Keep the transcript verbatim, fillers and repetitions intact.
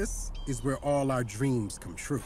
This is where all our dreams come true.